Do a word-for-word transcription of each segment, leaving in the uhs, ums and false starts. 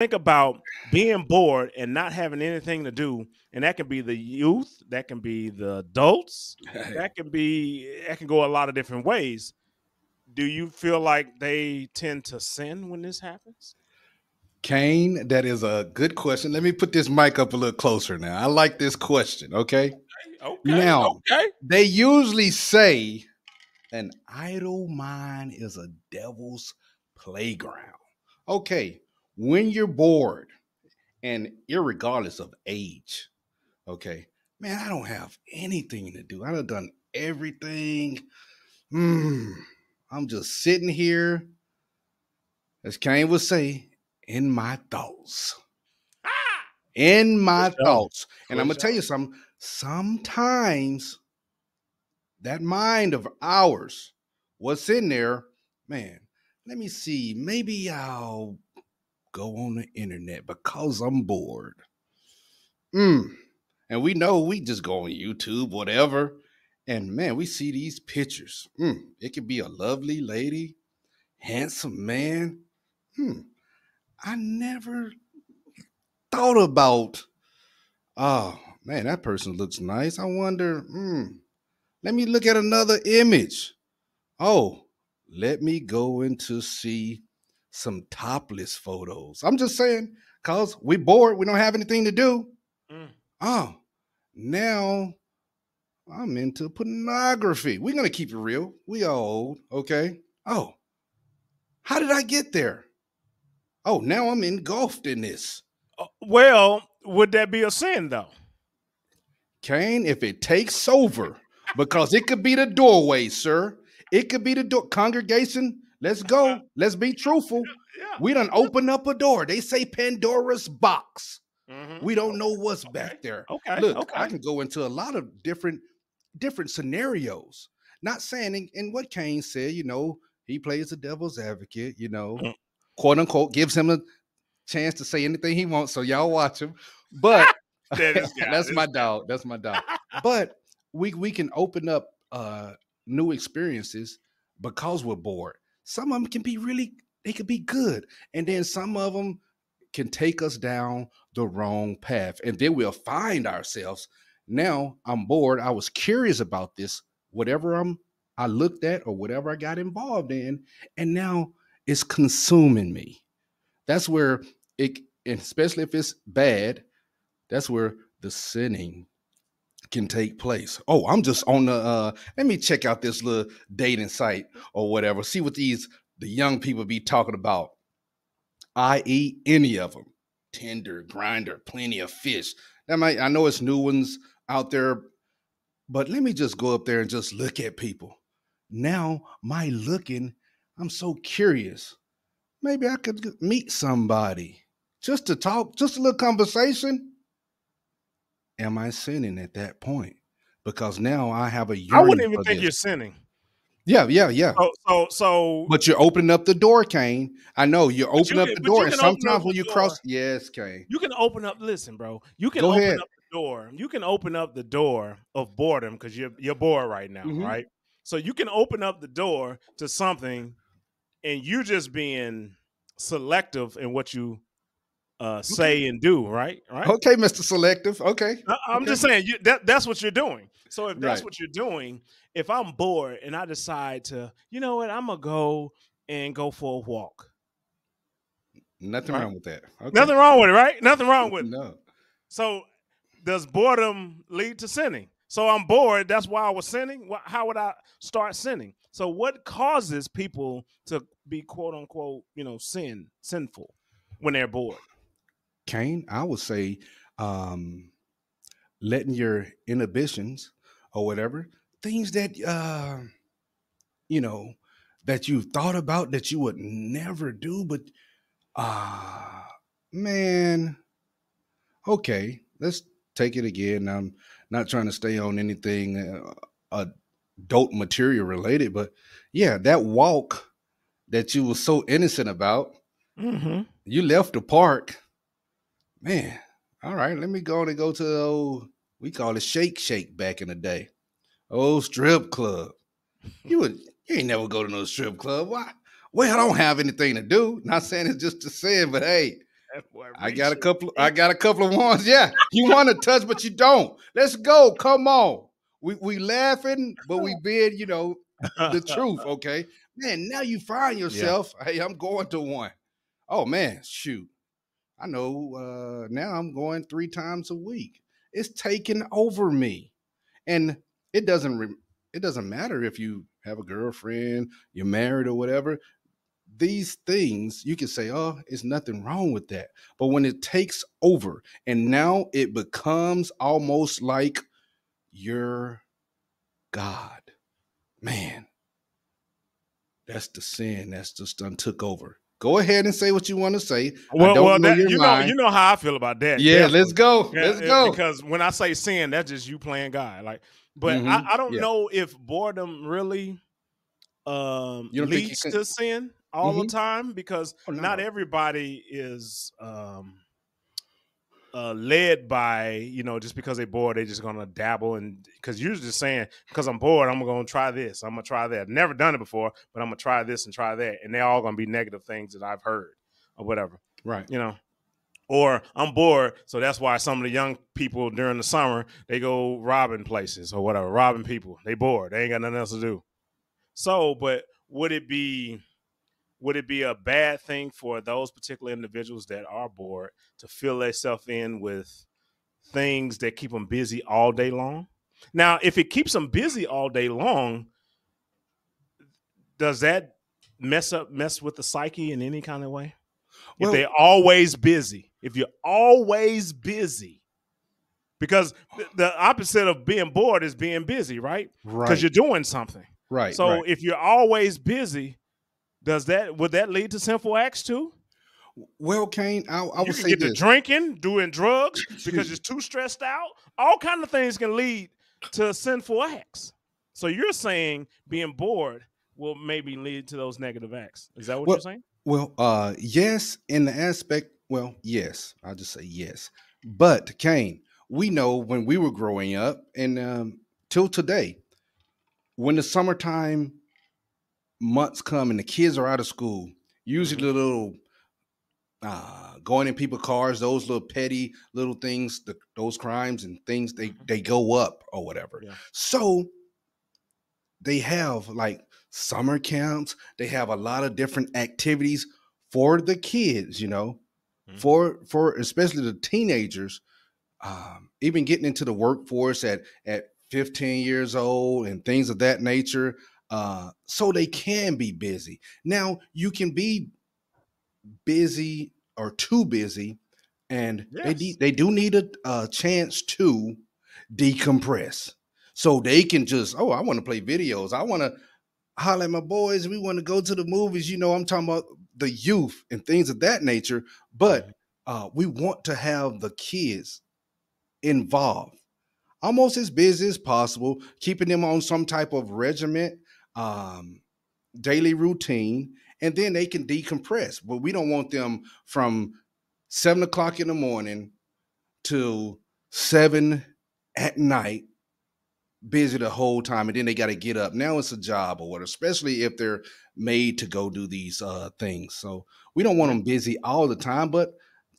Think about being bored and not having anything to do, and that can be the youth, that can be the adults, that can be that can go a lot of different ways. Do you feel like they tend to sin when this happens? Kane, that is a good question. Let me put this mic up a little closer now. I like this question, okay? Okay. Now, okay. They usually say an idle mind is a devil's playground. Okay. When you're bored, and irregardless of age, okay, man, I don't have anything to do. I done done everything. Mm, I'm just sitting here, as Kane would say, in my thoughts. Ah! In my What's thoughts. Up? And What's I'm going to tell you something. Sometimes that mind of ours, what's in there, man, let me see, maybe I'll go on the internet because I'm bored. Mm. And we know we just go on YouTube, whatever. And man, we see these pictures. Mm. It could be a lovely lady, handsome man. Hmm. I never thought about, oh man, that person looks nice. I wonder, mm, let me look at another image. Oh, let me go into see some topless photos. I'm just saying, cause we bored, we don't have anything to do. Mm. Oh, now I'm into pornography. We're gonna keep it real. We all old, okay? Oh, how did I get there? Oh, now I'm engulfed in this. Uh, well, would that be a sin though? Kane, if it takes over, because it could be the doorway, sir. It could be the door. Congregation, let's go. Let's be truthful. Yeah, yeah. We done open up a door. They say Pandora's box. Mm-hmm. We don't know what's okay. back there. Okay. Look, okay. I can go into a lot of different, different scenarios. Not saying in, in what Kane said, you know, he plays the devil's advocate, you know, mm-hmm. quote unquote, gives him a chance to say anything he wants. So y'all watch him. But that that's my dog. That's my dog. But we, we can open up uh, new experiences because we're bored. Some of them can be really, they could be good. And then some of them can take us down the wrong path. And then we'll find ourselves. Now I'm bored. I was curious about this, whatever I'm, I looked at or whatever I got involved in. And now it's consuming me. That's where it, especially if it's bad, that's where the sinning can take place. Oh, I'm just on the, uh, let me check out this little dating site or whatever. See what these, the young people be talking about, that is any of them, Tinder, Grindr, Plenty of Fish. That might, I know it's new ones out there, but let me just go up there and just look at people. Now my looking, I'm so curious. Maybe I could meet somebody just to talk, just a little conversation. Am I sinning at that point? Because now I have a yearning. I wouldn't even think this. You're sinning. Yeah, yeah, yeah. So, so, so, but you're opening up the door, Kane. I know you're opening up the door, and sometimes when you cross, yes, Kane. You can open up. Listen, bro, you can open up the door. You can open up the door of boredom because you're you're bored right now, mm-hmm. right? So you can open up the door to something, and you're just being selective in what you. Uh, say and do, right? Right. Okay, Mister Selective. Okay. I'm okay. just saying you, that that's what you're doing. So if that's right. what you're doing, if I'm bored and I decide to, you know what, I'm gonna go and go for a walk. Nothing right? wrong with that. Okay. Nothing wrong with it, right? Nothing wrong with no. it. So does boredom lead to sinning? So I'm bored. That's why I was sinning. How would I start sinning? So what causes people to be quote unquote, you know, sin sinful when they're bored? Kane, I would say um, letting your inhibitions or whatever, things that, uh, you know, that you've thought about that you would never do, but, uh, man, okay, let's take it again. I'm not trying to stay on anything uh, adult material related, but yeah, that walk that you were so innocent about, mm-hmm. you left the park. Man, all right, let me go and go to the old, we call it Shake Shake back in the day. Old strip club. You would you ain't never go to no strip club. Why? Well, I don't have anything to do. Not saying it's just to sin, but hey, I got a couple. I got a couple of ones. Yeah, you want to touch, but you don't. Let's go. Come on. We we laughing, but we bid. You know the truth. Okay, man. Now you find yourself. Yeah. Hey, I'm going to one. Oh man, shoot. I know. Uh, now I'm going three times a week. It's taking over me, and it doesn't. Re it doesn't matter if you have a girlfriend, you're married, or whatever. These things, you can say, oh, it's nothing wrong with that. But when it takes over and now it becomes almost like your God, man, that's the sin that's just done took over. Go ahead and say what you want to say. Well, I don't well know that, your you, mind. Know, you know how I feel about that. Yeah, definitely. Let's go. Yeah, let's go. Because when I say sin, that's just you playing God. Like, but mm-hmm. I, I don't yeah. know if boredom really um, you leads you to sin. All mm-hmm. the time, because oh, no. not everybody is um, uh, led by, you know, just because they're bored, they're just going to dabble. And because you're just saying, because I'm bored, I'm going to try this. I'm going to try that. Never done it before, but I'm going to try this and try that. And they're all going to be negative things that I've heard or whatever. Right. You know, or I'm bored. So that's why some of the young people during the summer, they go robbing places or whatever, robbing people. They bored. They ain't got nothing else to do. So, but would it be... Would it be a bad thing for those particular individuals that are bored to fill themselves in with things that keep them busy all day long? Now, if it keeps them busy all day long, does that mess up, mess with the psyche in any kind of way? Well, if they're always busy, if you're always busy, because the opposite of being bored is being busy, right? Right. Because you're doing something. Right. So right. if you're always busy, Does that would that lead to sinful acts too? Well, Kane, I, I would say get this. To drinking, doing drugs because you're too stressed out. All kinds of things can lead to sinful acts. So you're saying being bored will maybe lead to those negative acts. Is that what well, you're saying? Well, uh, yes, in the aspect. Well, yes, I'll just say yes. But Kane, we know when we were growing up and um, till today, when the summertime months come and the kids are out of school, usually the little uh going in people's cars, those little petty little things, the, those crimes and things, they they go up or whatever. Yeah. So they have like summer camps, they have a lot of different activities for the kids, you know, mm-hmm. for for especially the teenagers, um even getting into the workforce at at fifteen years old and things of that nature. Uh, so they can be busy. Now you can be busy or too busy, and yes. they they do need a, a chance to decompress. So they can just, oh, I want to play videos. I want to holler at my boys. We want to go to the movies. You know, I'm talking about the youth and things of that nature. But uh, we want to have the kids involved, almost as busy as possible, keeping them on some type of regiment. Um, daily routine, and then they can decompress. But we don't want them from seven o'clock in the morning to seven at night, busy the whole time, and then they got to get up. Now it's a job or what, especially if they're made to go do these uh, things. So we don't want them busy all the time, but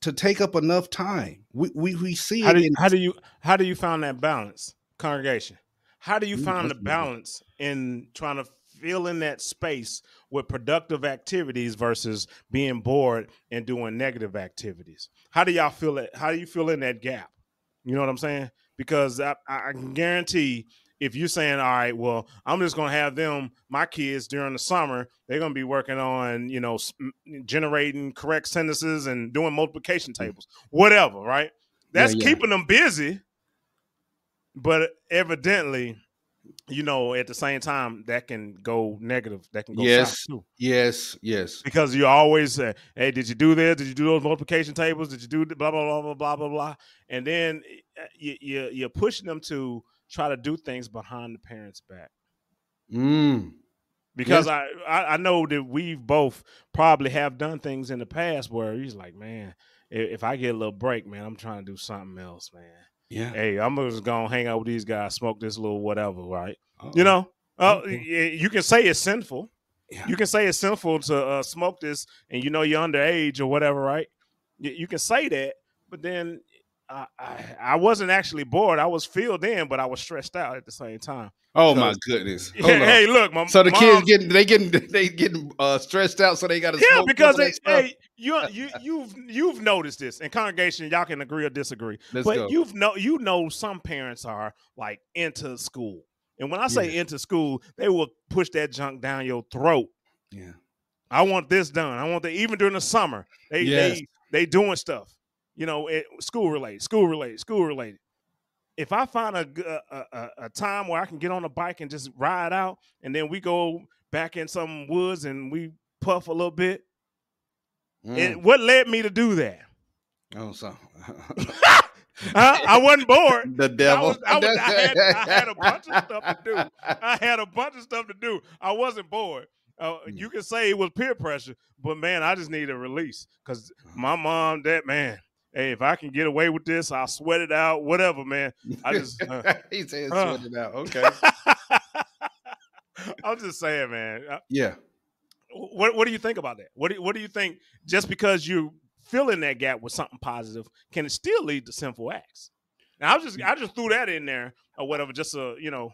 to take up enough time. We we, we see how it. Do you, how do you how do you find that balance, congregation? How do you find the balance in trying to fill in that space with productive activities versus being bored and doing negative activities? How do y'all feel it? How do you fill in that gap? You know what I'm saying? Because I, I can guarantee if you're saying, all right, well, I'm just going to have them, my kids during the summer, they're going to be working on, you know, generating correct sentences and doing multiplication tables, whatever, right? That's yeah, yeah. keeping them busy. But evidently, you know, at the same time, that can go negative. That can go yes, south too. Yes, yes. Because you always say, hey, did you do this? Did you do those multiplication tables? Did you do blah, blah, blah, blah, blah, blah, blah? And then you, you, you're pushing them to try to do things behind the parents' back. Mm. Because yes. I, I know that we've both probably have done things in the past where he's like, man, if I get a little break, man, I'm trying to do something else, man. Yeah. Hey, I'm just gonna hang out with these guys, smoke this little whatever, right? Uh-oh. You know, uh, you can say it's sinful. Yeah. You can say it's sinful to uh, smoke this, and you know you're underage or whatever, right? you can say that, but then I, I, I wasn't actually bored. I was filled in, but I was stressed out at the same time. Oh so, my goodness! Hold yeah, hey, look, my so the mom, kids getting they getting they getting uh, stressed out, so they got to yeah smoke because they, they hey you you you've you've noticed this in congregation. Y'all can agree or disagree, Let's but go. you've know you know some parents are like into school, and when I say yeah. into school, they will push that junk down your throat. Yeah, I want this done. I want that even during the summer. They yes. they they doing stuff, you know, it, school related, school related, school related. If I find a, a, a, a time where I can get on a bike and just ride out, and then we go back in some woods and we puff a little bit, mm. and what led me to do that? Oh, so I, I wasn't bored. The devil. I, was, I, was, I, had, I had a bunch of stuff to do. I had a bunch of stuff to do. I wasn't bored. Uh, mm. You can say it was peer pressure, but man, I just need a release because my mom, that man. Hey, if I can get away with this, I'll sweat it out. Whatever, man. I just uh, he said uh, sweat it out. Okay. I'm just saying, man. Yeah. What What do you think about that? What do What do you think? Just because you fill in that gap with something positive, can it still lead to sinful acts? Now, I was just I just threw that in there or whatever, just uh, you know,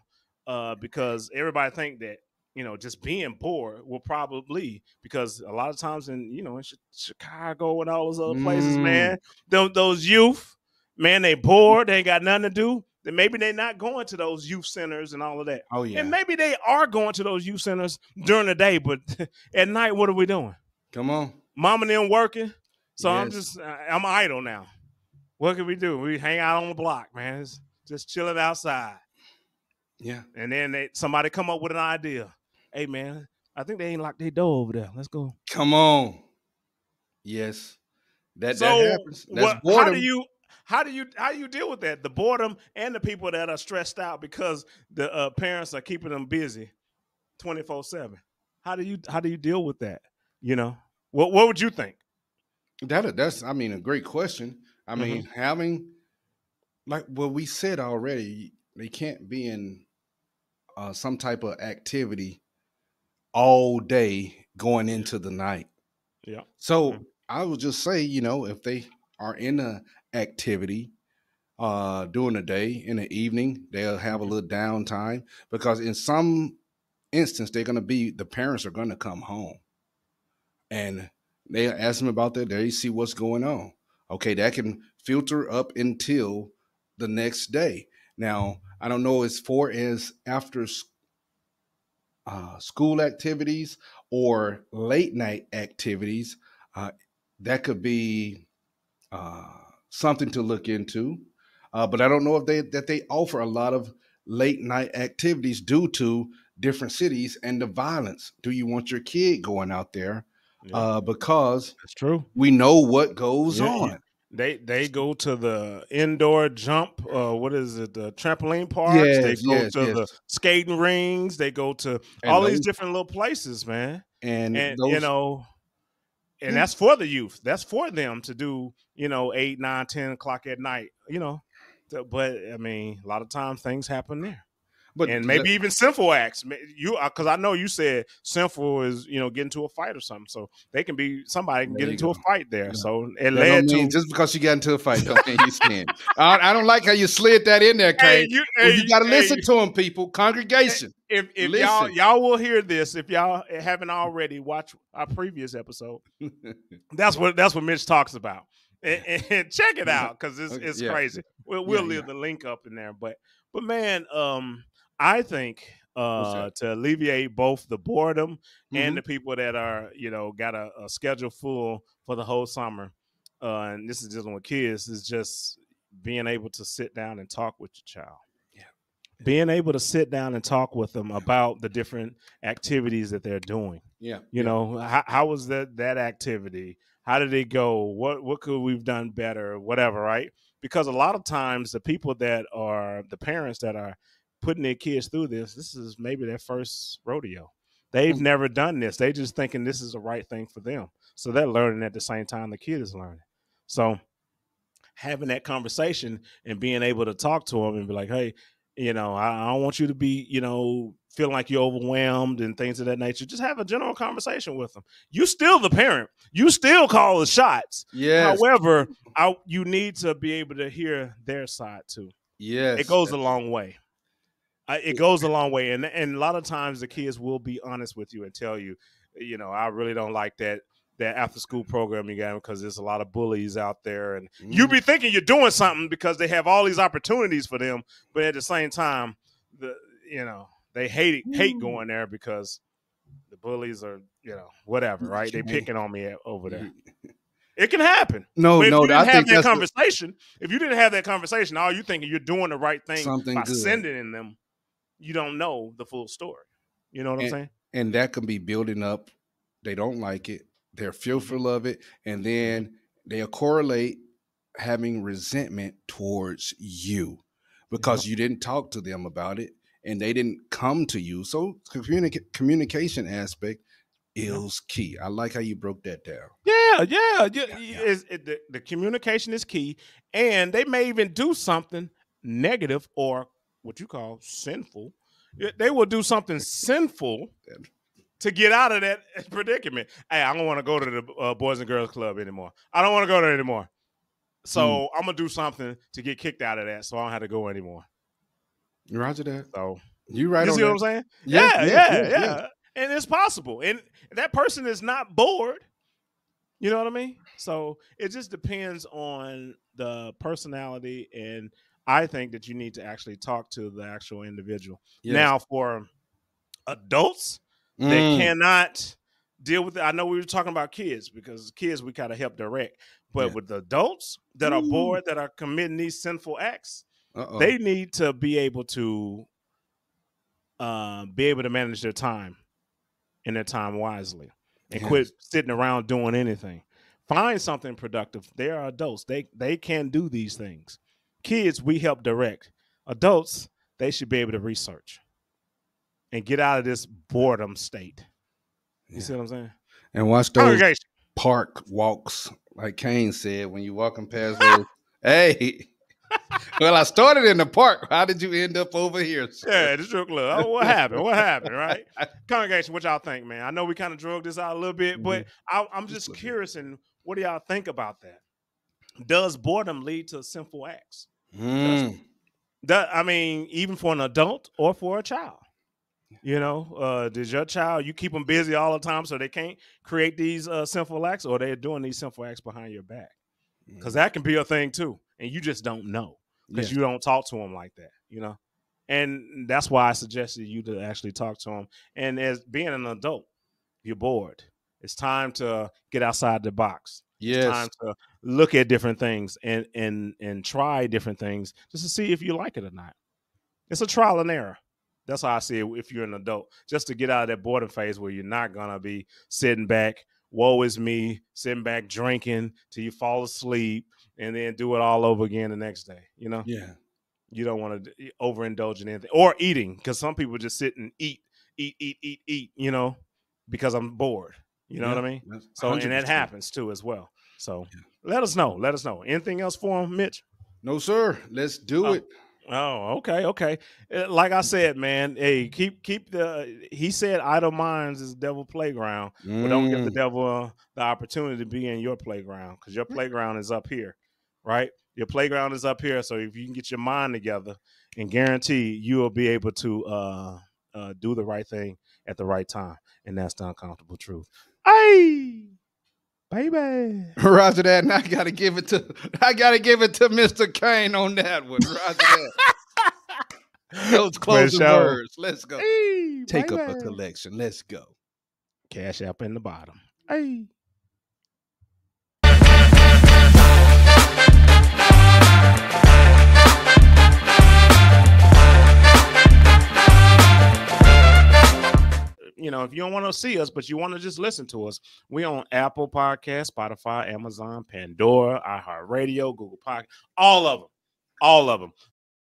uh, because everybody think that you know just being bored will probably because a lot of times in you know in Chicago and all those other places, mm. man. Those, those youth, man, they bored. They ain't got nothing to do. Then maybe they're not going to those youth centers and all of that. Oh, yeah. And maybe they are going to those youth centers during the day, but at night, what are we doing? Come on. Mom and them working. So yes. I'm just, I'm idle now. What can we do? We hang out on the block, man. It's just chilling outside. Yeah. And then they, somebody come up with an idea. Hey, man, I think they ain't locked their door over there. Let's go. Come on. Yes. That, so that happens. That's what, boredom. How do you how do you how do you deal with that? The boredom and the people that are stressed out because the uh, parents are keeping them busy twenty-four seven. How do you how do you deal with that? You know, what what would you think? That that's I mean a great question. I mean mm-hmm. having like what we said already, they can't be in uh, some type of activity all day going into the night. Yeah. So. Mm-hmm. I would just say, you know, if they are in a activity uh, during the day, in the evening, they'll have a little downtime because in some instance, they're going to be, the parents are going to come home and they ask them about that. They see what's going on. Okay. That can filter up until the next day. Now, I don't know as far as after uh, school activities or late night activities, uh, that could be uh, something to look into, uh, but I don't know if they that they offer a lot of late night activities due to different cities and the violence. Do you want your kid going out there? Yeah. Uh, because that's true. We know what goes yeah. on. They they go to the indoor jump. Uh, what is it? The trampoline parks. Yes, they go yes, to yes. the skating rings. They go to and all those, these different little places, man. And, and those, you know. And that's for the youth. That's for them to do, you know, eight, nine, ten o'clock at night, you know. But I mean, a lot of times things happen there. But and maybe even sinful acts. You because I know you said sinful is, you know, get into a fight or something. So they can be somebody can get into go. a fight there. Yeah. So it that led to just because you got into a fight, don't think you sin. I, I don't like how you slid that in there, Kay. Hey, you well, hey, you got to hey, listen to them, people. Congregation. If if y'all y'all will hear this, if y'all haven't already, watch our previous episode. that's what that's what Mitch talks about. And, and check it out because it's it's yeah. crazy. We'll we'll yeah, leave yeah. the link up in there, but but man, um. I think uh, to alleviate both the boredom mm-hmm. and the people that are, you know, got a, a schedule full for the whole summer. Uh, and this is dealing with kids is just being able to sit down and talk with your child. Yeah. Being able to sit down and talk with them about the different activities that they're doing. Yeah. You yeah. know, how, how was that, that activity? How did it go? What, what could we've done better? Whatever. Right. Because a lot of times the people that are the parents that are putting their kids through this, this is maybe their first rodeo. They've never done this. They just thinking this is the right thing for them. So they're learning at the same time the kid is learning. So having that conversation and being able to talk to them and be like, hey, You know, I, I don't want you to be, you know, feeling like you're overwhelmed and things of that nature. Just have a general conversation with them. You still the parent. You still call the shots. Yes. However, I, you need to be able to hear their side too. Yes. It goes a long way. I, it goes a long way. And, and a lot of times the kids will be honest with you and tell you, you know, I really don't like that. That after school program you got, because there's a lot of bullies out there, and mm. you be thinking you're doing something because they have all these opportunities for them, but at the same time, the you know they hate it, hate going there because the bullies are you know whatever, right? They picking on me over there. It can happen. No, but if no, you didn't I have think that that's conversation. The... If you didn't have that conversation, all you thinking you're doing the right thing Something by good. sending in them, you don't know the full story. You know what and, I'm saying? And that can be building up. They don't like it. They're fearful of it, and then they'll correlate having resentment towards you because yeah. you didn't talk to them about it, and they didn't come to you. So communica- communication aspect is key. I like how you broke that down. Yeah, yeah. yeah, yeah. It's, it, the, the communication is key, and they may even do something negative or what you call sinful. They will do something sinful to get out of that predicament. Hey, I don't want to go to the uh, Boys and Girls Club anymore. I don't want to go there anymore. So mm. I'm going to do something to get kicked out of that so I don't have to go anymore. Roger that. So you right you on see that. What I'm saying? Yeah yeah yeah, yeah, yeah, yeah. And it's possible. And that person is not bored. You know what I mean? So it just depends on the personality, and I think that you need to actually talk to the actual individual. Yes. Now, for adults, they mm. cannot deal with it. I know we were talking about kids because kids, we got to help direct. But yeah. with the adults that Ooh. are bored, that are committing these sinful acts, Uh-oh. they need to be able to uh, be able to manage their time and their time wisely and yes. quit sitting around doing anything. Find something productive. They are adults. They, they can do these things. Kids, we help direct. Adults, they should be able to research and get out of this boredom state. You yeah. see what I'm saying? And watch those park walks, like Kane said, when you're walking past those. Hey, well, I started in the park. How did you end up over here, sir? Yeah, the strip club. Oh, what happened? What happened, right? Congregation, what y'all think, man? I know we kind of drug this out a little bit, mm-hmm. but I, I'm just, just curious, and what do y'all think about that? Does boredom lead to sinful acts? Mm. Does, I mean, even for an adult or for a child? You know, uh, does your child, you keep them busy all the time so they can't create these uh, sinful acts, or they're doing these sinful acts behind your back? Because that can be a thing too. And you just don't know because yeah. you don't talk to them like that, you know? And that's why I suggested you to actually talk to them. And as being an adult, you're bored. It's time to get outside the box. Yes. It's time to look at different things and, and, and try different things just to see if you like it or not. It's a trial and error. That's how I see it if you're an adult, just to get out of that boredom phase where you're not going to be sitting back, woe is me, sitting back drinking till you fall asleep and then do it all over again the next day. You know? Yeah. You don't want to overindulge in anything, or eating, because some people just sit and eat, eat, eat, eat, eat, you know, because I'm bored. You know yeah, what I mean? So, and that happens too as well. So yeah. let us know. Let us know. Anything else for him, Mitch? No, sir. Let's do uh, it. Oh, okay, okay. Like I said, man, hey, keep keep the. He said, "Idle minds is devil playground," mm. but don't give the devil uh, the opportunity to be in your playground, because your playground is up here, right? Your playground is up here. So if you can get your mind together, and guarantee you will be able to uh, uh, do the right thing at the right time, and that's the uncomfortable truth. Hey. Baby. Roger that, and I gotta give it to I gotta give it to Mister Kane on that one. Roger that. Those closing words. Let's go. Hey, Take baby. up a collection. Let's go. Cash up in the bottom. Hey. You know, if you don't want to see us, but you want to just listen to us, we're on Apple Podcasts, Spotify, Amazon, Pandora, iHeartRadio, Google Podcasts, all of them, all of them.